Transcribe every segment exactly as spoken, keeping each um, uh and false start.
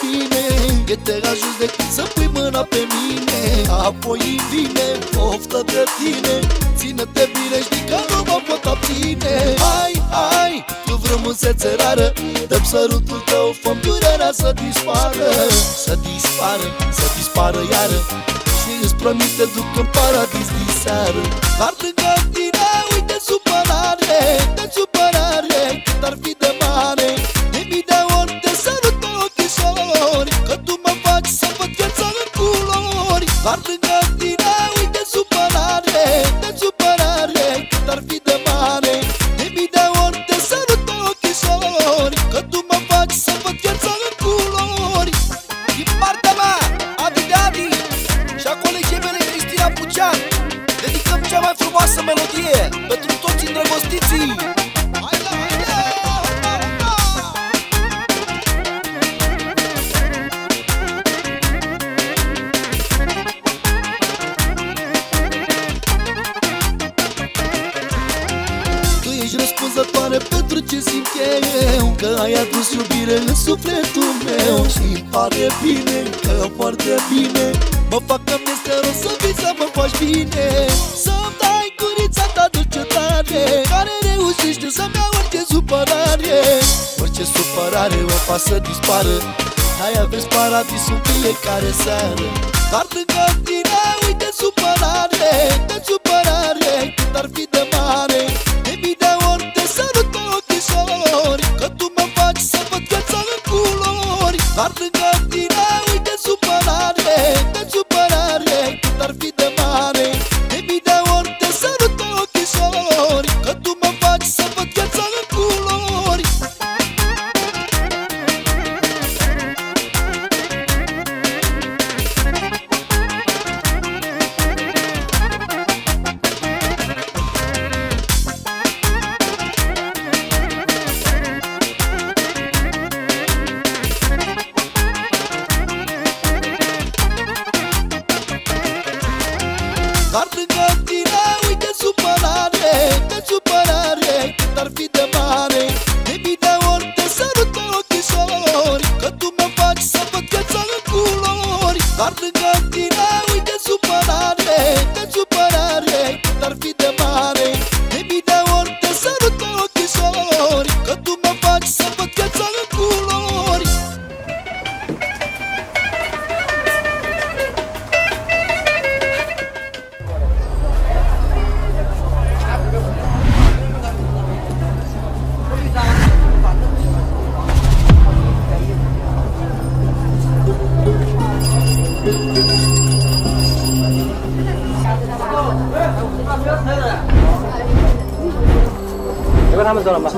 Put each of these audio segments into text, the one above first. fine, e te ajut decât să pui mâna pe mine. Apoi îmi vine poftă de tine, ține-te bine, știi că nu mă pot abține. Hai, hai, tu frumusețe rară, dă-mi sărutul tău, fă-mi durerea să dispară. Să dispară, să dispară iară, și îți promit te duc în paradis diseară. Ar lângă tine, uite supărare, de supărare, cât ar fi de mare. De mii de ori te sărut pe ochisori, că tu mă faci să văd viața în culori. Ar lângă tine, uite supărare, de supărare, cât ar fi de mare. De mii de ori te sărut pe ochisori, că tu mă faci să văd viața în culori. Din partea mea, Adi de Adi și a colegii mele Cristina Pucean, dedicăm cea mai frumoasă melodie pentru toți îndrăgostiții. Răspunzătoare pentru ce simt eu, că ai adus iubire în sufletul meu. Și-mi pare bine, că foarte bine, mă fac că mi-este rău să vii să mă faci bine. Să-mi dai curița ta dulce tare, care reușește să-mi ia orice supărare. Orice supărare o fac să dispară, aia vezi paradisul fiecare seară. Dar lângă tine, uite supărare, de supărare, cât ar fi de mare. Dar lângă tine, uite supărare, de supărare, cât ar fi de mare. De mii de ori te sărut pe ochisori, că tu mă faci să văd viața în culori. Dar lângă tine, uite supărare, de supărare, cât ar fi de mare. De mii de ori te sărut pe ochisori, că tu mă faci să văd viața în culori. Dar lângă tine, uite supărare, de supărare, cât ar fi de mare. De mii de ori te sărut pe ochisori, că tu mă faci să văd viața în culori.他们走了吗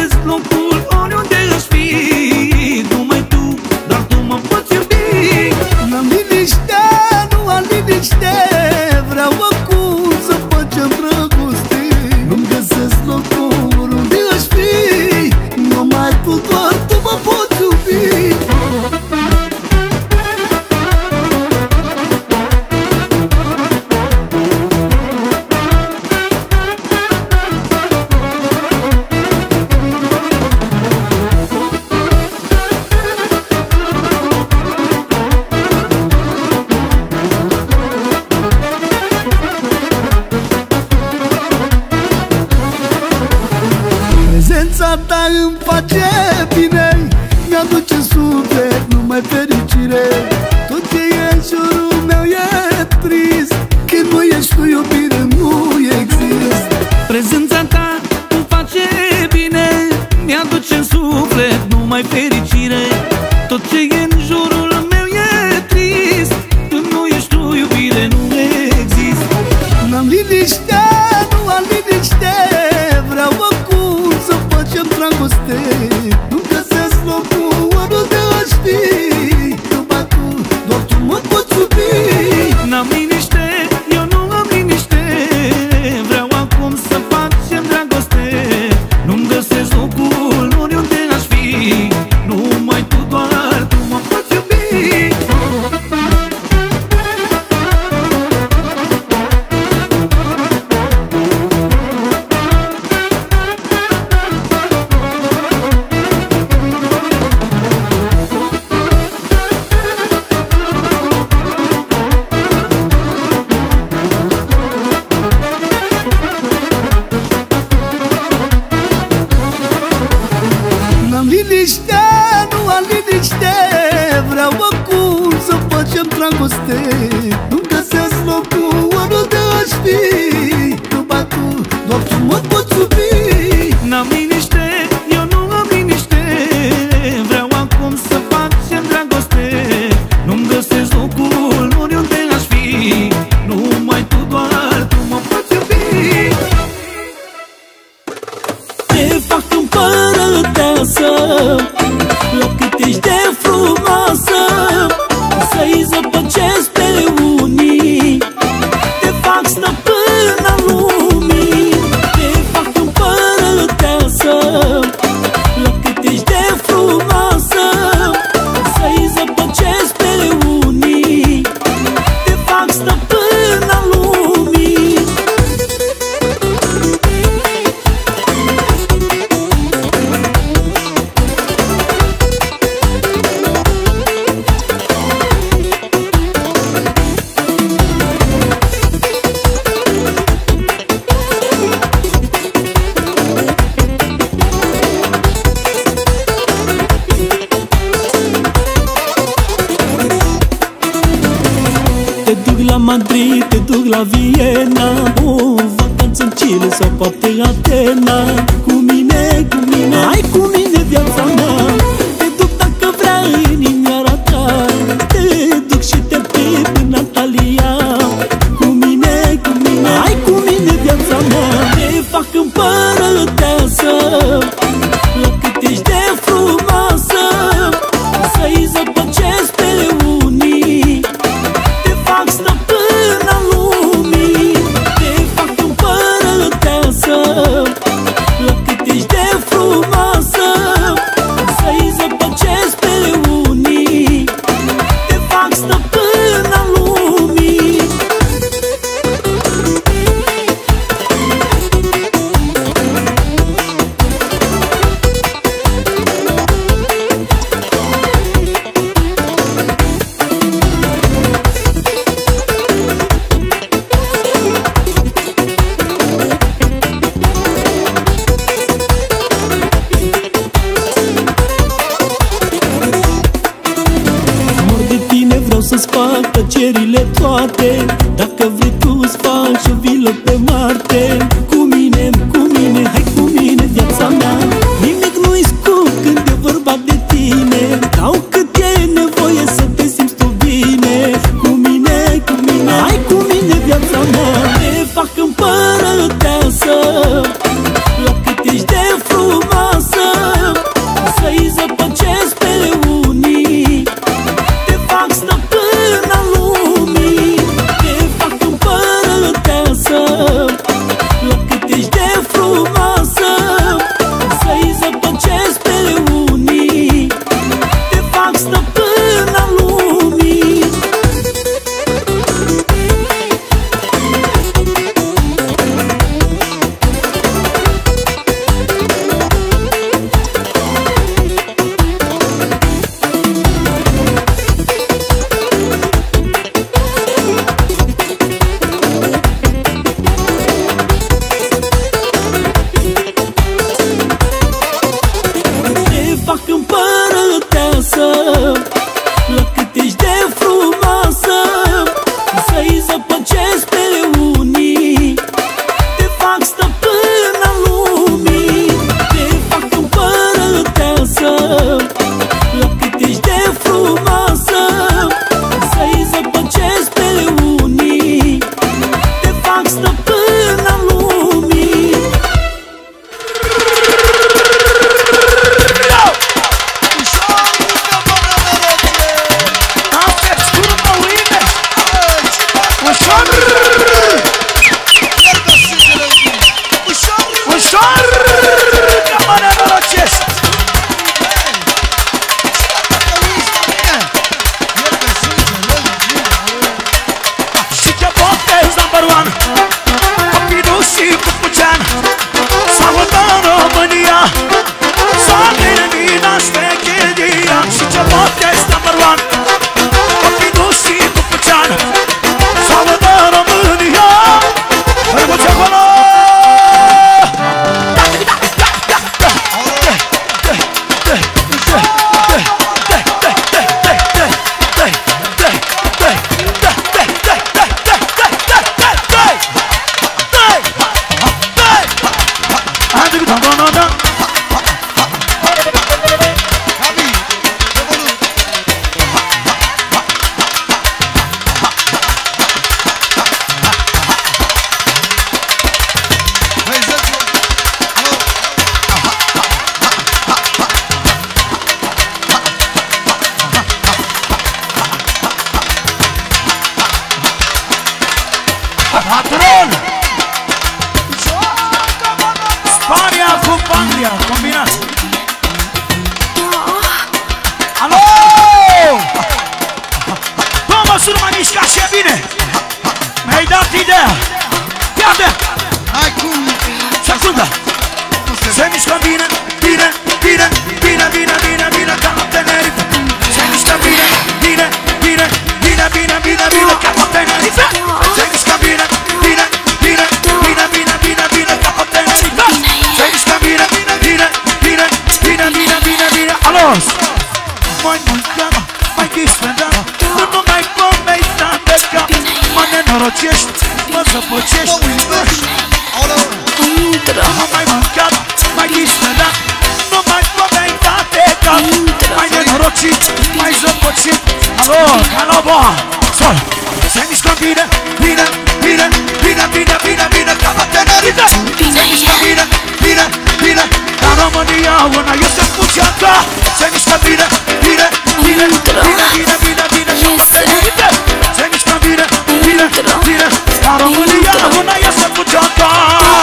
locul oriunde aș fi, numai tu, doar tu mă poți iubi. N-am liniște, nu am liniște, vreau acum să facem dragoste. Nu-mi găsesc locul oriunde aș fi, numai tu, doar tu mă poți iubi. Ta îmi face bine, mi-aduce în suflet numai fericire. Tot ce e în jurul meu e trist, când nu ești frumoasă, la cât ești de frumoasă, să-i zăpăcesc pe unii. Te fac stăpâna lumii, te fac împărăteasă, la cât ești de frumoasă, să-i zăpăcesc pe unii. Te fac stăpâna lumii. Te duc la Madrid, te duc la Viena, o vacanță în Chile sau poate Atena. Cu mine, cu mine, hai cu mine viața mea. Te duc dacă vrea inimioara ta, te duc și te prind în Antalya. Cu mine, cu mine, hai cu mine viața mea. Te fac împărăteasă, la cât ești de frumoasă, să-i zăpăcesc pe unii. Să-ți fac tăcerile toate, dacă vrei tu-ți fac și-o vilă pe Marte. Cu mine, cu mine, hai cu mine viața mea. Nimic nu-i scump când e vorba de tine, dau cât e nevoie să te simți tu bine. Cu mine, cu mine, hai cu mine viața mea. Te fac împărăteasă, la cât ești de frumoasă, să-i zăpăcesc pe unii. Te fac stăpâna lumii, te fac Anglia, combinați. Alo! Bă, măsură, mă mișca și e bine. Mi-ai dat ideea. Pierde! Hai cum? Secundă. Se mișcă bine, bine, bine, bine, bine, bine, bine, ca la Tenerife. Se mișcă bine, bine, bine, bine, bine, bine, bine, ca la Tenerife. Se mișcă bine, bine, bine, bine, bine, bine, bine, ca la Tenerife. Se mișcă bine, bine, bine, bine, bine, bine, bine, bine, alos. Mai mult gama, mai disperama, tu nu mai pomei stan de cap. Mă nenorocești, mă zăpăcești, mă uivești. Am mai mâncat, mai disperat, nu mai pomei stan de cap. Mai nenorocit, mai zăpăcit. Alo, alo, boa, sol. Se mișcă bine, bine, bine, bine, bine, bine, bine, ca la Tenerife. Se mișcă bine, bine, bine, ca România, una este fugeata. Se mișcă bine, bine, bine, bine, bine, bine, bine, ca la Tenerife. Se mișcă bine, bine, bine, ca România, una este fugeata. Oh,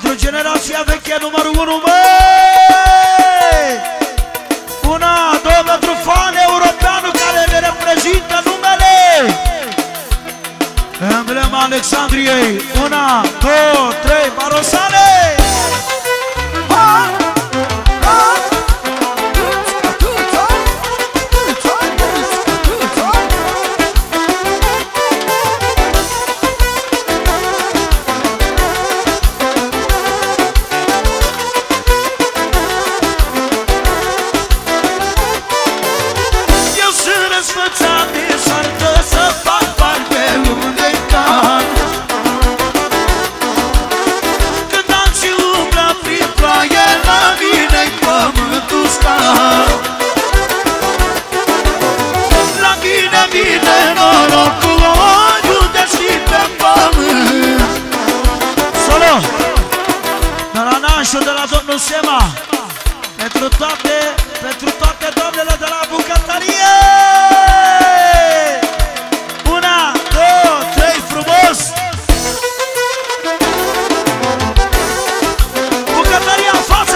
Pentru generația veche numărul unu, băi! Una, două, pentru fan europeanul care ne reprezintă numele! Emblema Alexandriei! Una, două, trei, Barosane! De la domnul Sema, pentru toate, pentru toate doamnele de la bucătărie. Una, două, trei, frumos. Bucătăria în față.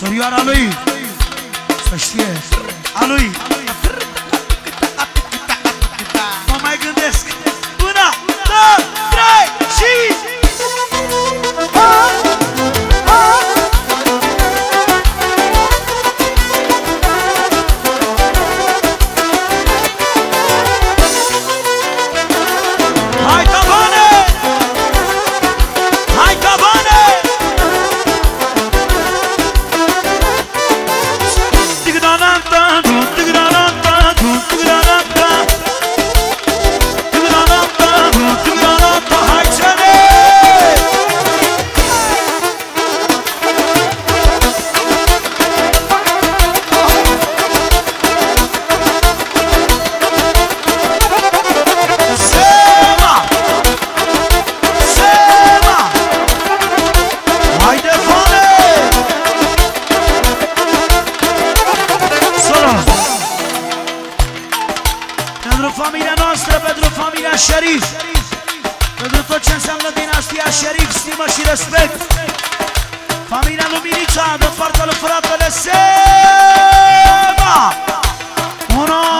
Sorioara lui, să știe, a lui. Mă mai gândesc. Una, două, trei și... Șerif, pentru tot ce înseamnă dinastia Șerif, stimă și respect. Familia Luminița, de partea lui fratele Seba. Una.